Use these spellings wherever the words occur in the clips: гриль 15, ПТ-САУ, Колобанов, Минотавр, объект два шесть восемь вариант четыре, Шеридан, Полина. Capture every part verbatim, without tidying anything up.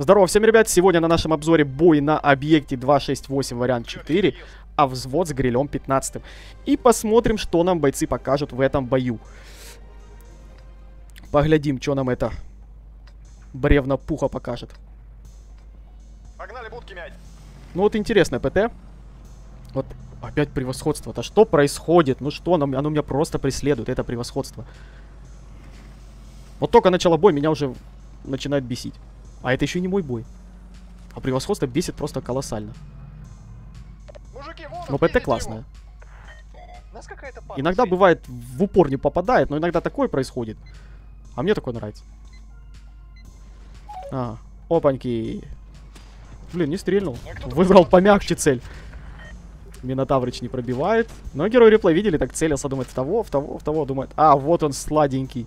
Здорово всем, ребят! Сегодня на нашем обзоре бой на объекте два шесть восемь вариант четыре, а взвод с грилем пятнадцать. И посмотрим, что нам бойцы покажут в этом бою. Поглядим, что нам это бревно пуха покажет. Погнали будки мять. Ну вот интересно, ПТ. Вот опять превосходство-то. Что происходит? Ну что, оно, оно меня просто преследует, это превосходство. Вот только начало бой меня уже начинает бесить. А это еще не мой бой. А превосходство бесит просто колоссально. Мужики, вон, но ПТ классная. Иногда сидит. Бывает в упор не попадает, но иногда такое происходит. А мне такое нравится. А, опаньки. Блин, не стрельнул. Выбрал помягче цель. Минотаврыч не пробивает. Но герой реплей видели, так целился, думает в того, в того, в того, думает. А, вот он сладенький.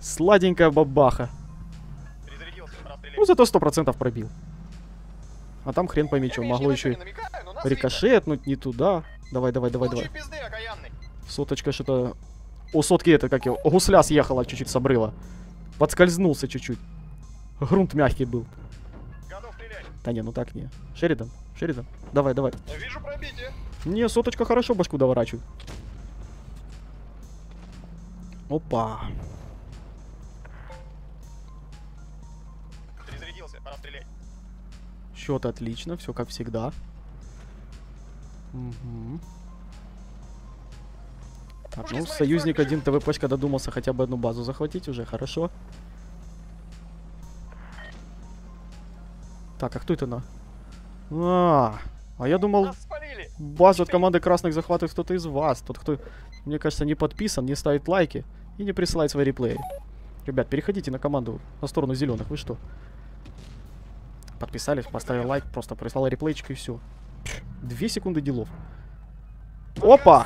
Сладенькая бабаха. Ну, зато сто процентов пробил. А там хрен пойми, что. Могло еще и рикошетнуть не туда. Давай, давай, давай, давай. Соточка что-то... У сотки это как его... Гусля съехала чуть-чуть с обрыва. Подскользнулся чуть-чуть. Грунт мягкий был. Да не, ну так не. Шеридан, Шеридан. Давай, давай. Я вижу пробитие. Не, соточка хорошо башку доворачивает. Опа. Перезарядился, пора стрелять. Счет отлично, все как всегда. Угу. Так, ну, союзник один ТВ-почка додумался хотя бы одну базу захватить уже, хорошо. Так, а кто это на? А, а я думал, базу от команды красных захватывает кто-то из вас. Тот, кто, мне кажется, не подписан, не ставит лайки и не присылает свои реплеи. Ребят, переходите на команду, на сторону зеленых. Вы что? Подписались, поставили лайк, просто прислал реплейчик и все. Две секунды делов. Опа!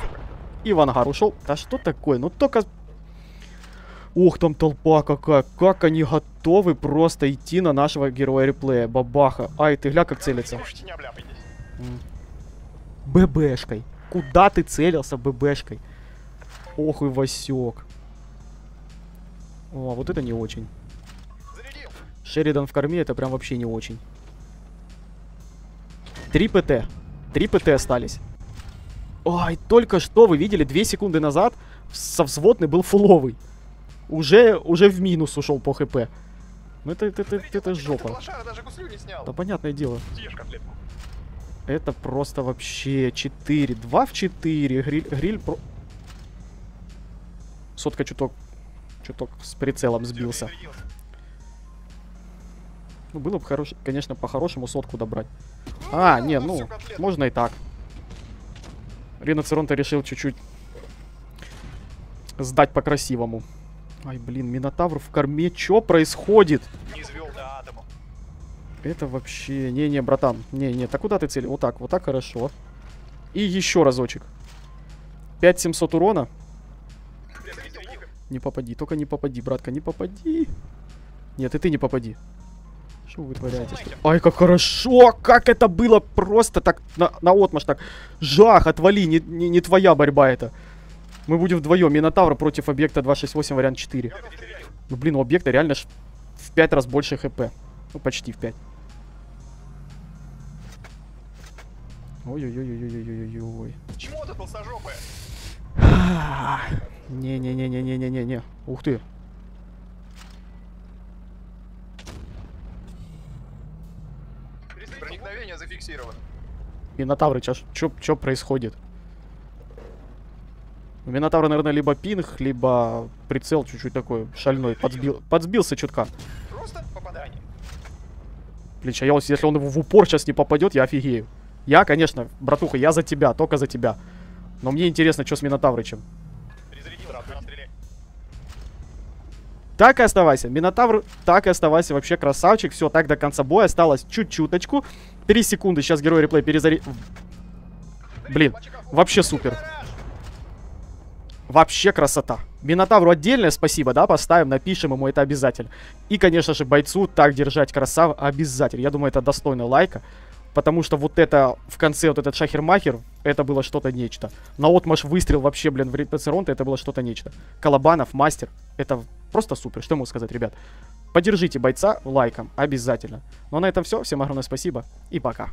И в ангар ушел. Да что такое? Ну только... Ох, там толпа какая. Как они готовы просто идти на нашего героя реплея. Бабаха. Ай, ты гля как целится. ББшкой. Куда ты целился ББшкой? Ох и Васек. О, вот это не очень. Шеридан в корме, это прям вообще не очень. Три ПТ. Три ПТ остались. Ой, только что вы видели, две секунды назад совзводный был фуловый. Уже, уже в минус ушел по ХП. Ну это, это, это, это, это жопа. Лошара, да понятное дело. Это просто вообще четыре. два в четыре. Гриль, гриль про... Сотка чуток. Чуток с прицелом сбился. Ну было бы, хорош... конечно, по-хорошему сотку добрать. А, не, ну, можно и так. Риноцеронта решил чуть-чуть сдать по-красивому. Ай, блин, Минотавр в корме. Чё происходит? Не звёл до атома. Это вообще... Не-не, братан. Не-не, так куда ты целишь? Вот так, вот так хорошо. И еще разочек. пять тысяч семьсот урона. Не попади, только не попади, братка, не попади. Нет, и ты не попади. Что вы вытворяете? Ай, как хорошо! Как это было просто так на, на отмаш так. Жах, отвали, не, не, не твоя борьба это. Мы будем вдвоем. Минотавр против объекта два шесть восемь вариант четыре. Ну блин, у объекта реально ж в пять раз больше ХП. Ну почти в пять. Ой-ой-ой-ой-ой-ой-ой-ой. Чему это толстожопая? Не-не-не-не-не-не-не-не. Ух ты. Проникновение зафиксировано. Минотаврыч, а что происходит? У Минотавра, наверное, либо пинг, либо прицел чуть-чуть такой шальной. Подсбил, подсбился чутка. Просто попадание. Блин, а я, если он в упор сейчас не попадет, я офигею. Я, конечно, братуха, я за тебя, только за тебя. Но мне интересно, что с Минотаврычем. Так и оставайся. Минотавр, так и оставайся. Вообще красавчик. Все, так до конца боя. Осталось чуть-чуточку. Три секунды. Сейчас герой реплей перезари... Блин, вообще супер. Вообще красота. Минотавру отдельное спасибо, да, поставим, напишем ему это обязательно. И, конечно же, бойцу так держать красава обязательно. Я думаю, это достойно лайка, потому что вот это, в конце вот этот шахер-махер, это было что-то нечто. Наотмашь выстрел вообще, блин, в Риноцеронта, это было что-то нечто. Колобанов, мастер, это просто супер, что я могу сказать, ребят. Поддержите бойца лайком обязательно. Ну а на этом все. Всем огромное спасибо и пока.